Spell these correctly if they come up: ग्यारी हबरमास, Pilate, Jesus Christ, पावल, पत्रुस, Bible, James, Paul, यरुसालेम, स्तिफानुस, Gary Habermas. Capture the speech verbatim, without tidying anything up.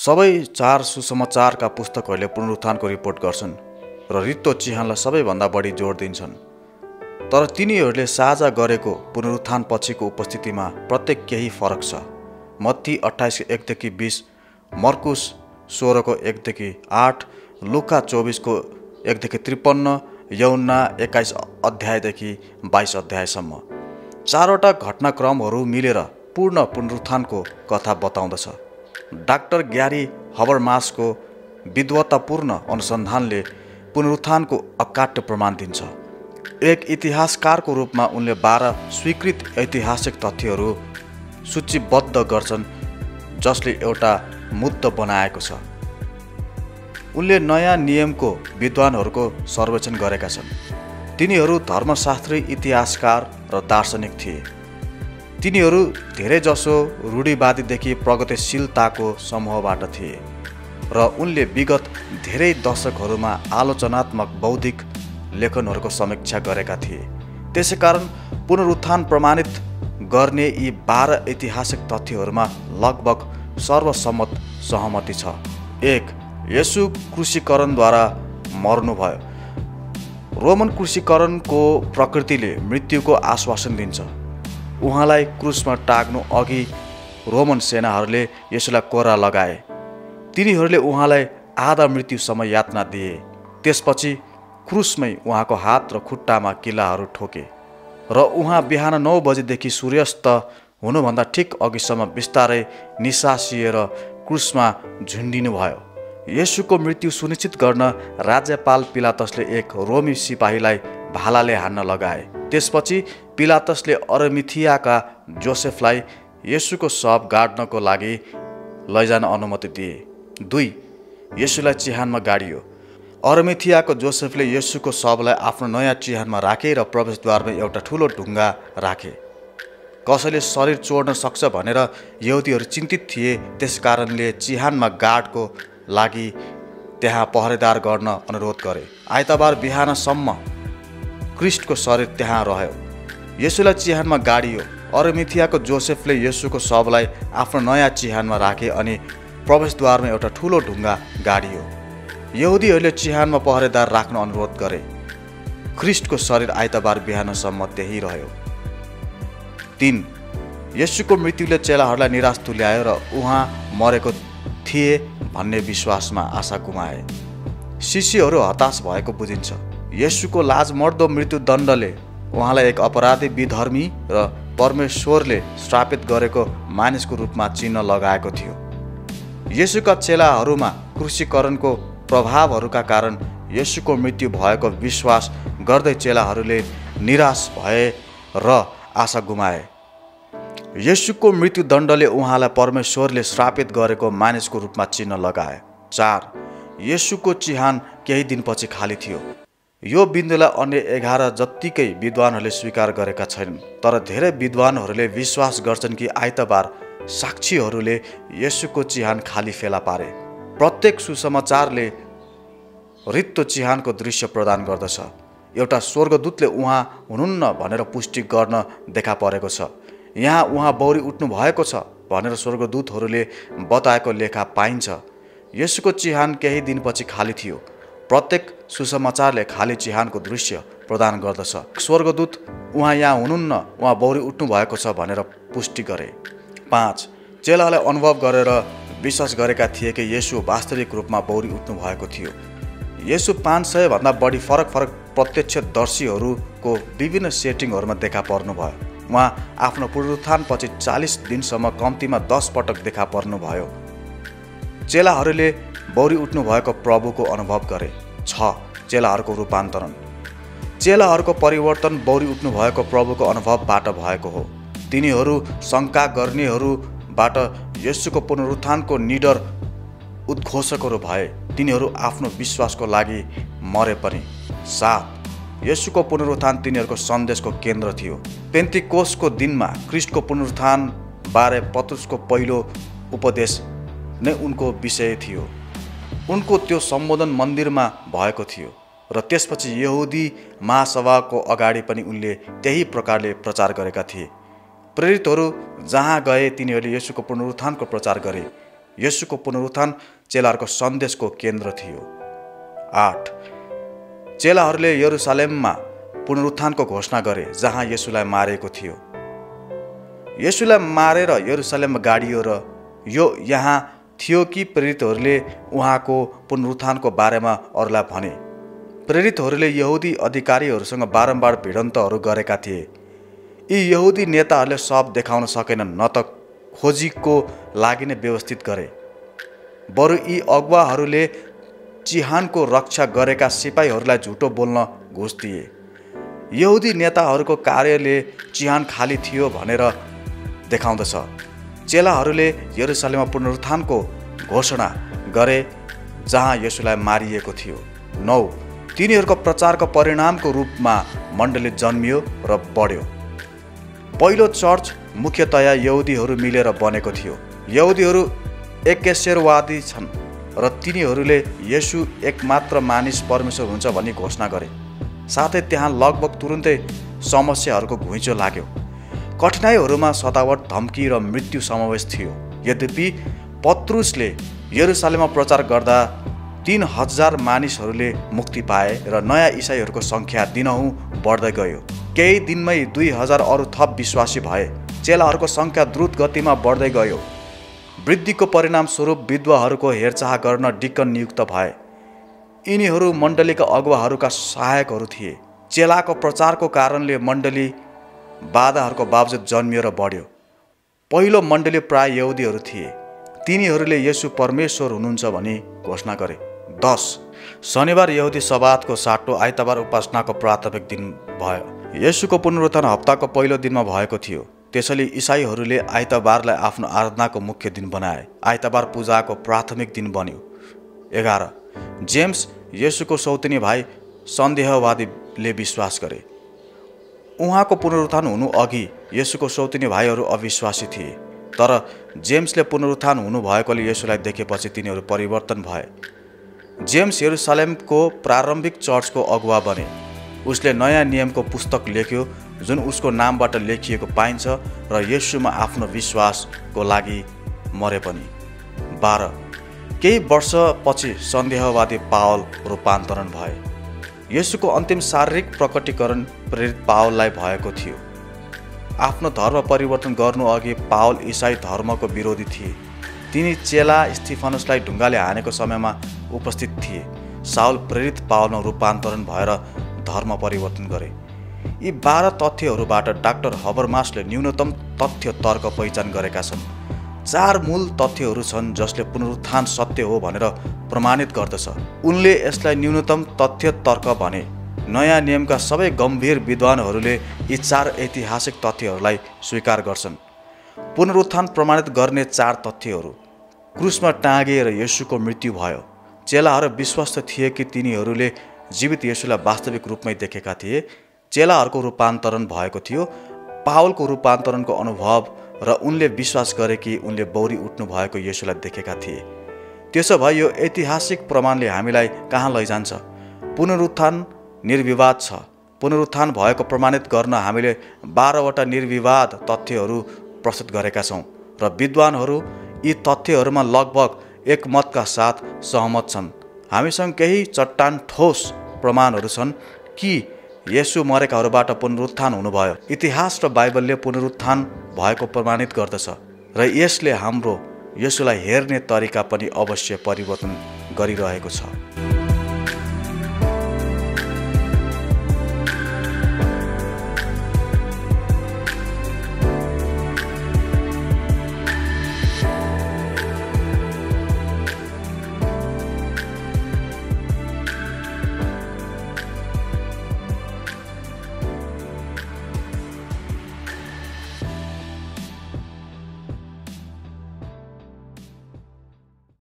सबै चार सुसमाचारका पुस्तकहरूले पुनरुत्थानको रिपोर्ट गर्छन् र रित्तो चिहानलाई सबैभन्दा बढी जोड दिन्छन्, तर तिनीहरूले साझा गरेको पुनरुत्थान पछिको उपस्थितिमा प्रत्येक केही फरक छ। मत्ती अट्ठाइस एक देखि बीस, मर्कुस सोह्र को एक देखि आठ, लुका चौबिस को एक देखि त्रिपन्न, यौन्ना एक्काइस अध्यायदेखि बाइस अध्यायसम्म चारवटा घटनाक्रमहरू मिलेर पूर्ण पुनरुत्थानको कथा बताउँदछ। डाक्टर ग्यारी हबरमासको विद्वत्तापूर्ण अनुसन्धानले पुनरुत्थानको अकाट्य प्रमाण दिन्छ। एक इतिहासकारको रूपमा उनले बाह्र स्वीकृत ऐतिहासिक तथ्यहरू सूचीबद्ध गर्छन् जसले एउटा मुद्दा बनाएको छ। उनले नयाँ नियमको विद्वानहरूको सर्वेक्षण गरेका छन्। तिनीहरू धर्मशास्त्री, इतिहासकार र दार्शनिक थिए। तिनीहरू धेरैजसो रूढिवादीदेखि प्रगतिशीलताको समूहबाट थिए र उनले विगत धेरै दशकहरूमा आलोचनात्मक बौद्धिक लेखनहरूको समीक्षा गरेका थिए। त्यसैकारण पुनरुत्थान प्रमाणित गर्ने यी बाह्र ऐतिहासिक तथ्यहरूमा लगभग सर्वसम्मत सहमति छ। एक, येशू क्रुसीकरणद्वारा मर्नुभयो। रोमन क्रुसीकरणको प्रकृतिले मृत्युको आश्वासन दिन्छ। उहाँलाई क्रुसमा टाग्नु अघि रोमन सेनाहरूले येशूलाई कोरा लगाए। तिनीहरूले उहाँलाई आधा मृत्युसम्म यातना दिए। त्यसपछि क्रुसमै उहाँको हात र खुट्टामा किल्लाहरू ठोके र उहाँ बिहान नौ बजेदेखि सूर्यास्त हुनुभन्दा ठिक अघिसम्म बिस्तारै निसासिएर क्रुसमा झुन्डिनुभयो। येशूको मृत्यु सुनिश्चित गर्न राज्यपाल पिलातसले एक रोमी सिपाहीलाई भालाले हान्न लगाए। त्यसपछि पिलातसले अरमिथियाका जोसेफलाई येशूको शव गाड्नको लागि लैजान अनुमति दिए। दुई, येशूलाई चिहानमा गाडियो। अरमिथियाको जोसेफले येशूको शवलाई आफ्नो नयाँ चिहानमा राखे र प्रवेशद्वारमा एउटा ठुलो ढुङ्गा राखे। कसैले शरीर चोर्न सक्छ भनेर यहुदीहरू चिन्तित थिए, त्यसकारणले चिहानमा गाडको लागि त्यहाँ पहरेदार गर्न अनुरोध गरे। आइतबार बिहानसम्म क्रिस्टको शरीर त्यहाँ रह्यो। येशूलाई चिहानमा गाडियो। अरमिथियाको जोसेफले येशूको शवलाई आफ्नो नयाँ चिहानमा राखे अनि प्रवेशद्वारमा एउटा ठुलो ढुङ्गा गाडियो। यहुदीहरूले चिहानमा पहरेदार राख्न अनुरोध गरे। क्रिस्टको शरीर आइतबार बिहानसम्म त्यही रह्यो। तीन, येशूको मृत्युले चेलाहरूलाई निराश तुल्यायो र उहाँ मरेको थिए भन्ने विश्वासमा आशा गुमाए। शिष्यहरू हताश भएको बुझिन्छ। येशूको लाजमर्दो मृत्युदण्डले उहाँलाई एक अपराधी, विधर्मी र परमेश्वरले श्रापित गरेको मानिसको रूपमा चिन्ह लगाएको थियो। येशूका चेलाहरूमा क्रुसीकरणको प्रभावहरूका कारण येशूको मृत्यु भएको विश्वास गर्दै चेलाहरूले निराश भए र आशा गुमाए। येशूको मृत्युदण्डले उहाँलाई परमेश्वरले श्रापित गरेको मानिसको रूपमा चिन्ह लगाए। चार, येशूको चिहान केही दिनपछि खाली थियो। यो बिन्दुलाई अन्य एघार जत्तिकै विद्वानहरूले स्वीकार गरेका छैनन्, तर धेरै विद्वानहरूले विश्वास गर्छन् कि आइतबार साक्षीहरूले येशूको चिहान खाली फेला पारे। प्रत्येक सुसमाचारले रित्तो चिहानको दृश्य प्रदान गर्दछ। एउटा स्वर्गदूतले उहाँ हुनुहुन्न भनेर पुष्टि गर्न देखा परेको छ। यहाँ उहाँ बौरी उठ्नु भएको छ भनेर स्वर्गदूतहरूले बताएको लेखा पाइन्छ। येशूको चिहान केही दिनपछि खाली थियो। प्रत्येक सुसमाचारले खाली चिहानको दृश्य प्रदान गर्दछ। स्वर्गदूत उहाँ यहाँ हुनुहुन्न, उहाँ बौरी उठ्नु भएको छ भनेर पुष्टि गरे। पाँच, चेलाले अनुभव गरेर विश्वास गरेका थिए कि येशू वास्तविक रूपमा बौरी उठ्नु भएको थियो। येशू पाँच सय भन्दा बढी फरक फरक प्रत्यक्षदर्शीहरूको विभिन्न सेटिङहरूमा देखा पर्नुभयो। उहाँ आफ्नो पुनरुत्थानपछि चालिस दिनसम्म कम्तीमा दस पटक देखा पर्नुभयो। चेलाहरूले बौरी उठ्नु भएको प्रभुको अनुभव गरे। छ, चेलाहरूको रूपान्तरण। चेलाहरूको परिवर्तन बौरी उठ्नु भएको प्रभुको अनुभवबाट भएको हो। तिनीहरू शङ्का गर्नेहरूबाट येशूको पुनरुत्थानको निडर उद्घोषकहरू भए। तिनीहरू आफ्नो विश्वासको लागि मरे पनि। सात, येशूको पुनरुत्थान तिनीहरूको सन्देशको केन्द्र थियो। पेन्टिकोस्टको दिनमा क्रिस्टको पुनरुत्थान बारे पत्रुसको पहिलो उपदेश नै उनको विषय थियो। उनको त्यो सम्बोधन मन्दिरमा भएको थियो र त्यसपछि यहुदी महासभाको अगाडि पनि उनले त्यही प्रकारले प्रचार गरेका थिए। प्रेरितहरू जहाँ गए तिनीहरूले येशूको पुनरुत्थानको प्रचार गरे। यसुको पुनरुत्थान चेलाहरूको सन्देशको केन्द्र थियो। आठ, चेलाहरूले यरुसालेममा पुनरुत्थानको घोषणा गरे जहाँ यसुलाई मारेको थियो। यसुलाई मारेर यरुसालेममा गाडियो र यो यहाँ थियो कि प्रेरितहरूले उहाँको पुनरुत्थानको बारेमा अरूलाई भने। प्रेरितहरूले यहुदी अधिकारीहरूसँग बारम्बार भिडन्तहरू गरेका थिए। यी यहुदी नेताहरूले सब देखाउन सकेनन् न त खोजीको लागि नै व्यवस्थित गरे। बरु यी अगुवाहरूले चिहानको रक्षा गरेका सिपाहीहरूलाई झुटो बोल्न घुस दिए। यहुदी नेताहरूको कार्यले चिहान खाली थियो भनेर देखाउँदछ। चेलाहरूले यरुसालेममा पुनरुत्थानको घोषणा गरे जहाँ यसुलाई मारिएको थियो। नौ, तिनीहरूको प्रचारको परिणामको रूपमा मण्डली जन्मियो र बढ्यो। पहिलो चर्च मुख्यतया यहुदीहरू मिलेर बनेको थियो। यहुदीहरू एकेश्वरवादी छन् र तिनीहरूले येशू एकमात्र मानिस परमेश्वर हुन्छ भनी घोषणा गरे। साथै त्यहाँ लगभग तुरुन्तै समस्याहरूको घुइँचो लाग्यो। कठिनाइहरूमा सतावट, धम्की र मृत्यु समावेश थियो। यद्यपि पत्रुसले यरुसालेममा प्रचार गर्दा तीन हजार मानिसहरूले मुक्ति पाए र नयाँ इसाईहरूको सङ्ख्या दिनहुँ बढ्दै गयो। केही दिनमै दुई हजार अरू थप विश्वासी भए। चेलाहरूको सङ्ख्या द्रुत गतिमा बढ्दै गयो। वृद्धिको परिणामस्वरूप विधवाहरूको हेरचाह गर्न डिकन नियुक्त भए। यिनीहरू मण्डलीका अगुवाहरूका सहायकहरू थिए। चेलाको प्रचारको कारणले मण्डली बाधाहरूको बावजुद जन्मियो र बढ्यो। पहिलो मण्डली प्राय यहुदीहरू थिए। तिनीहरूले येशू परमेश्वर हुनुहुन्छ भनी घोषणा गरे। दस, शनिबार यहुदी सबातको साटो आइतबार उपासनाको प्राथमिक दिन भयो। येशूको पुनरुत्थान हप्ताको पहिलो दिनमा भएको थियो। त्यसैले इसाईहरूले आइतबारलाई आफ्नो आराधनाको मुख्य दिन बनाए। आइतबार पूजाको प्राथमिक दिन बन्यो। एघार, जेम्स येशूको सौतिनी भाइ सन्देहवादीले विश्वास गरे। उहाँको पुनरुत्थान हुनु अघि येशूको सौतिनी भाइहरू अविश्वासी थिए, तर जेम्सले पुनरुत्थान हुनुभएकोले येशूलाई देखेपछि तिनीहरू परिवर्तन भए। जेम्स यरुसालेमको प्रारम्भिक चर्चको अगुवा बने। उसले नयाँ नियमको पुस्तक लेख्यो जुन उसको नामबाट लेखिएको पाइन्छ र येशूमा आफ्नो विश्वासको लागि मरे पनि। बाह्र, केही वर्षपछि सन्देहवादी पावल रूपान्तरण भए। येशूको अन्तिम शारीरिक प्रकटीकरण प्रेरित पावललाई भएको थियो। आफ्नो धर्म परिवर्तन गर्नुअघि पावल इसाई धर्मको विरोधी थिए। तिनी चेला स्तिफानुसलाई ढुङ्गाले हानेको समयमा उपस्थित थिए। साउल प्रेरित पावलमा रूपान्तरण भएर धर्म परिवर्तन गरे। यी बाह्र तथ्यहरूबाट डाक्टर हबरमासले न्यूनतम तथ्य तर्क पहिचान गरेका छन्। चार मूल तथ्यहरू छन् जसले पुनरुत्थान सत्य हो भनेर प्रमाणित गर्दछ। उनले यसलाई न्यूनतम तथ्य तर्क भने। नयाँ नियमका सबै गम्भीर विद्वानहरूले यी चार ऐतिहासिक तथ्यहरूलाई स्वीकार गर्छन्। पुनरुत्थान प्रमाणित गर्ने चार तथ्यहरू: क्रुसमा टाँगिएर येशूको मृत्यु भयो। चेलाहरू विश्वस्त थिए कि तिनीहरूले जीवित येशूलाई वास्तविक रूपमै देखेका थिए। चेलाहरूको रूपान्तरण भएको थियो। पावलको रूपान्तरणको अनुभव र उनले विश्वास गरे कि उनले बौरी उठ्नु भएको येशूलाई देखेका थिए। त्यसो भए यो ऐतिहासिक प्रमाणले हामीलाई कहाँ लैजान्छ? पुनरुत्थान निर्विवाद छ। पुनरुत्थान भएको प्रमाणित गर्न हामीले बाह्रवटा निर्विवाद तथ्यहरू प्रस्तुत गरेका छौँ र विद्वानहरू यी तथ्यहरूमा लगभग एकमतका साथ सहमत छन्। हामीसँग केही चट्टान ठोस प्रमाणहरू छन् कि येशू मरेकाहरूबाट पुनरुत्थान हुनुभयो। इतिहास र बाइबलले पुनरुत्थान भएको प्रमाणित गर्दछ र यसले हाम्रो येशूलाई हेर्ने तरिका पनि अवश्य परिवर्तन गरिरहेको छ।